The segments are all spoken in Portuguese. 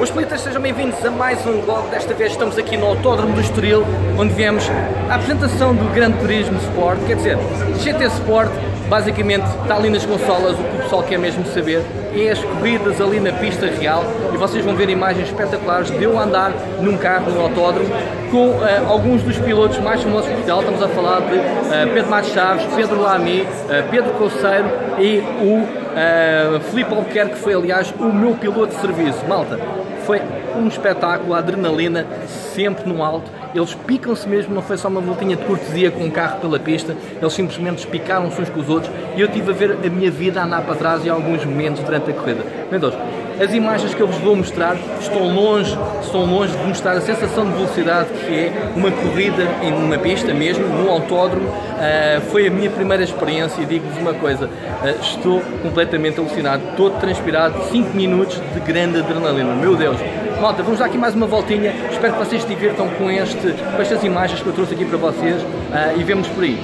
Os pelitas, sejam bem-vindos a mais um vlog. Desta vez estamos aqui no Autódromo do Estoril, onde viemos à apresentação do Grande Turismo Sport, quer dizer, GT Sport. Basicamente está ali nas consolas o que o pessoal quer mesmo saber, é as corridas ali na pista real, e vocês vão ver imagens espetaculares de eu andar num carro no autódromo com alguns dos pilotos mais famosos de Portugal. Estamos a falar de Pedro Matos Chaves, Pedro Lamy, Pedro Couceiro e o Filipe Albuquerque, que foi aliás o meu piloto de serviço. Malta, foi um espetáculo, a adrenalina sempre no alto. Eles picam-se mesmo, não foi só uma voltinha de cortesia com um carro pela pista, eles simplesmente picaram-se uns com os outros, e eu tive a ver a minha vida andar para trás em alguns momentos durante a corrida. Meu Deus, as imagens que eu vos vou mostrar estão longe de mostrar a sensação de velocidade que é uma corrida em uma pista mesmo, num autódromo. Foi a minha primeira experiência e digo-vos uma coisa, estou completamente alucinado, todo transpirado, 5 minutos de grande adrenalina, meu Deus. Malta, vamos dar aqui mais uma voltinha, espero que vocês se divirtam com estas imagens que eu trouxe aqui para vocês e vemos por aí.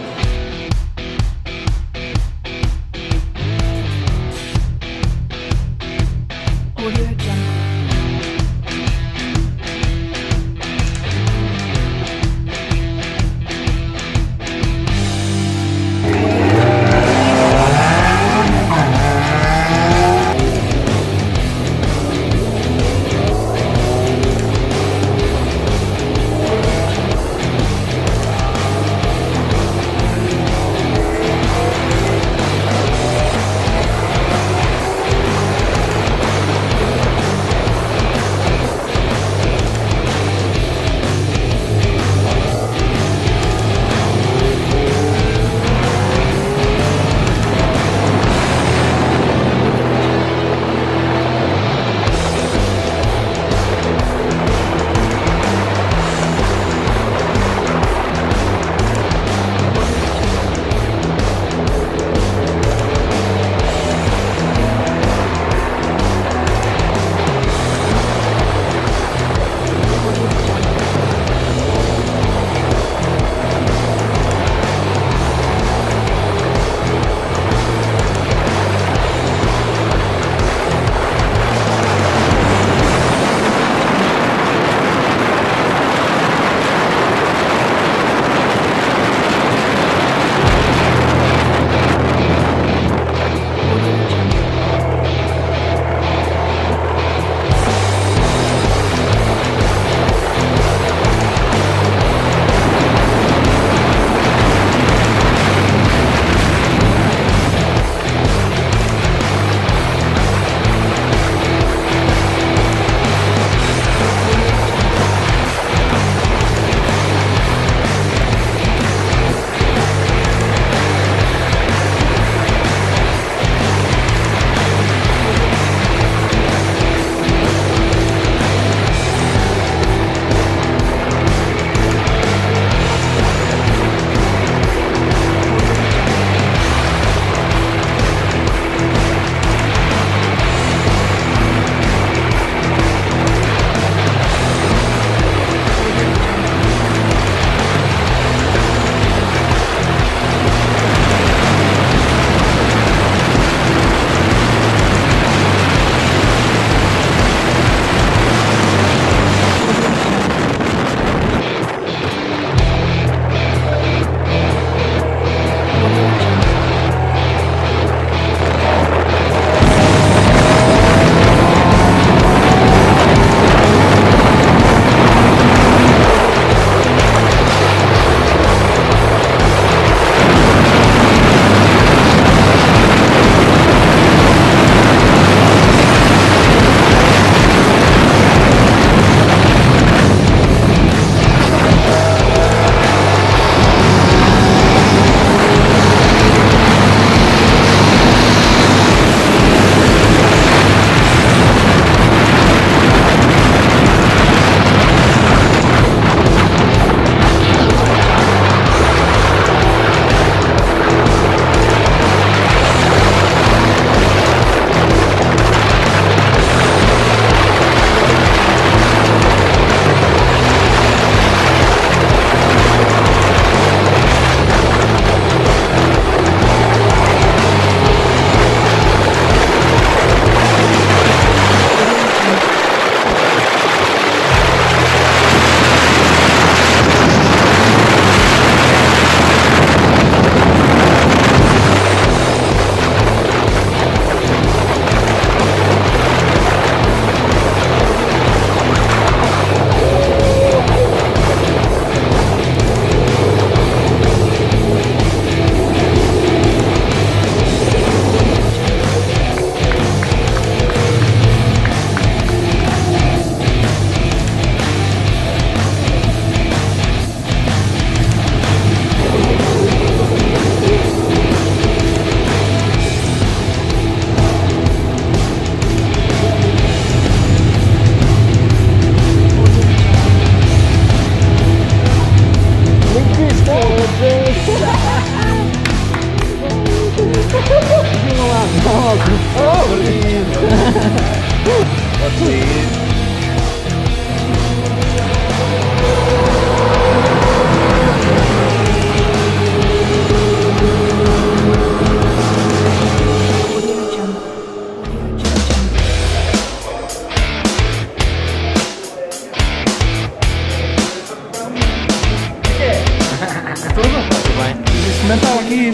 Mental aqui.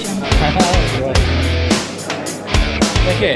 Como é que é?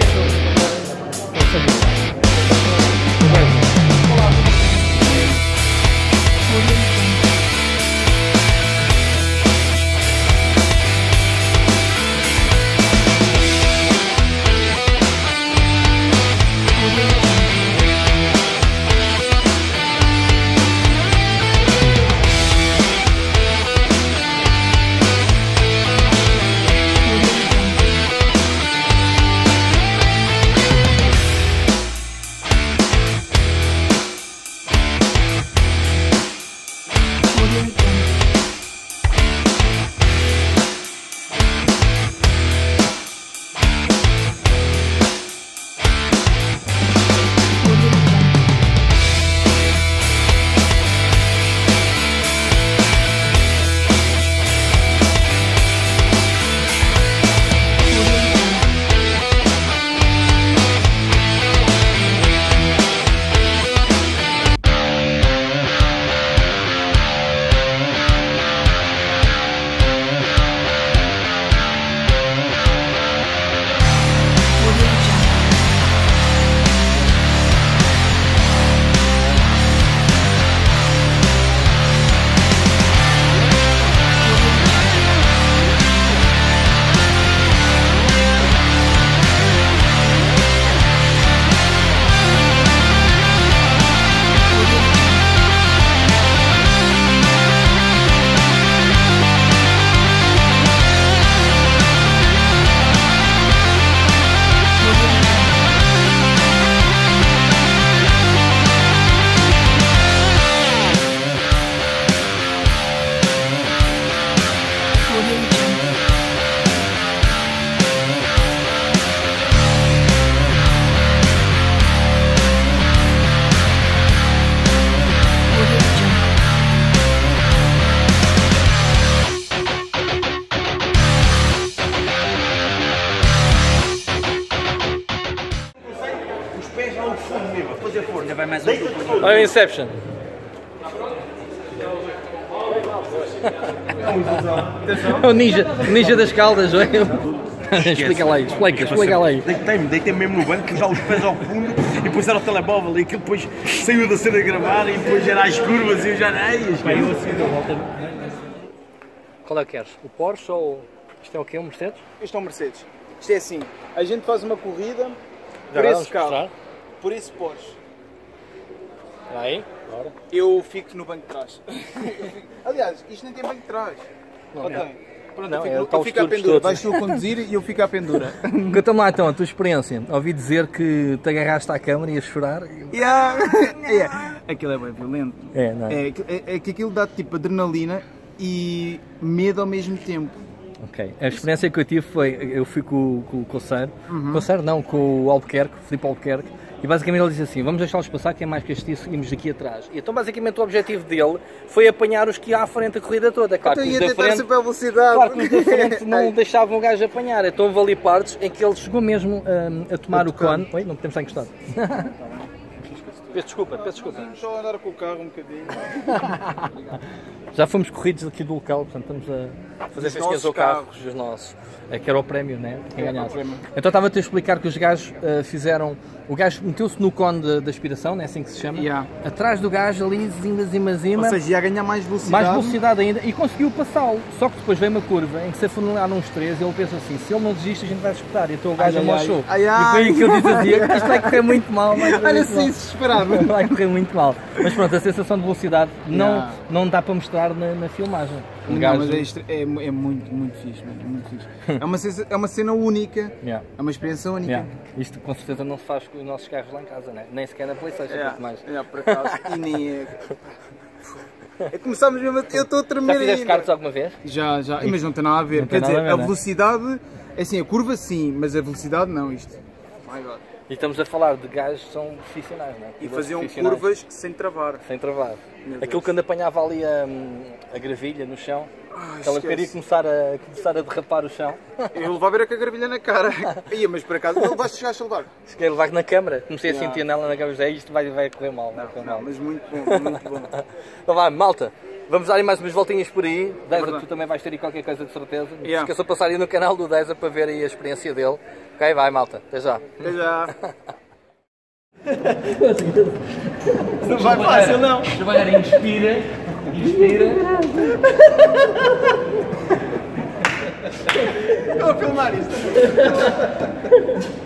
Olha o Inception. O ninja das caldas, não é? Explica lá, explica lá. Deitei-me mesmo no banco, já os pés ao fundo, e depois era o telemóvel, e aquilo depois saiu da cena gravada, e depois era as curvas, e eu já... Ai, eu assim da volta. Qual é que queres? O Porsche ou... Isto é o quê? Um Mercedes? Isto é um Mercedes. Isto é assim, a gente faz uma corrida por esse carro, por esse Porsche. Aí, bora. Eu fico no banco de trás. Aliás, isto nem tem banco de trás. Não, não. Pronto, não, eu fico à pendura. Vais tu a conduzir e eu fico à pendura. Conta-me lá então a tua experiência. Ouvi dizer que te agarraste à câmara e ias chorar. Aquilo é bem violento. É, não é? É que aquilo dá-te tipo adrenalina e medo ao mesmo tempo. Ok. A experiência que eu tive foi, eu fui com o Couceiro, com o Albuquerque, Filipe Albuquerque, e basicamente ele disse assim, vamos deixá-los passar, que é mais que este e seguimos daqui atrás. E então basicamente o objetivo dele foi apanhar os que ia à frente a corrida toda. Claro que os da frente, claro que os da frente não deixavam o gajo apanhar. Então houve ali partes em que ele chegou mesmo a tomar o cone. Oi, não podemos estar encostado. Peço desculpa, peço desculpa. Vamos só andar com o carro um bocadinho. Já fomos corridos aqui do local, portanto estamos a fazer pesquisas ao carro, os nossos. Que era o prémio, né? Quem ganhasse. Então estava-te a explicar que os gajos fizeram... O gajo meteu-se no cone da aspiração, não é assim que se chama? Yeah. Atrás do gajo ali, zima. Ou seja, ia ganhar mais velocidade. Mais velocidade ainda e conseguiu passá-lo. Só que depois veio uma curva em que se afunilaram uns três e ele pensa assim, se ele não desiste a gente vai disputar. E então o gajo amochou. E foi que eu disse a dia que isto vai correr muito mal. Olha assim, se esperava. Vai correr muito mal. Mas pronto, a sensação de velocidade não dá para mostrar na filmagem. Não, mas é muito fixe, mano. Muito fixe. É uma cena única, é uma experiência única. Isto com certeza não se faz com os nossos carros lá em casa, né? Nem sequer na PlayStation, muito mais. Por acaso, e nem é. Começámos mesmo, eu estou a tremer ainda. Já fizeste cartas alguma vez? Já, mas não tem nada a ver. Quer dizer, a velocidade, assim, a curva sim, mas a velocidade não, isto. Oh my God. E estamos a falar de gajos que são profissionais, não é? E faziam curvas sem travar. Sem travar. Aquilo quando apanhava ali a gravilha no chão, aquela que queria começar a derrapar o chão. Eu levava era com a gravilha na cara. Ia, mas por acaso não vais chegar a levar. Cheguei a levar na câmara, comecei a sentir nela na câmara, isto vai correr mal. Não, não, mas muito bom, muito bom. Então vai, malta. Vamos dar aí mais umas voltinhas por aí. Deza, tu também vais ter aí qualquer coisa de certeza. Não esqueçam de passar aí no canal do Deza para ver aí a experiência dele. Ok, vai malta, até já. Até já. Não vai fácil não. Trabalhar inspira, inspira. Estou a filmar isto.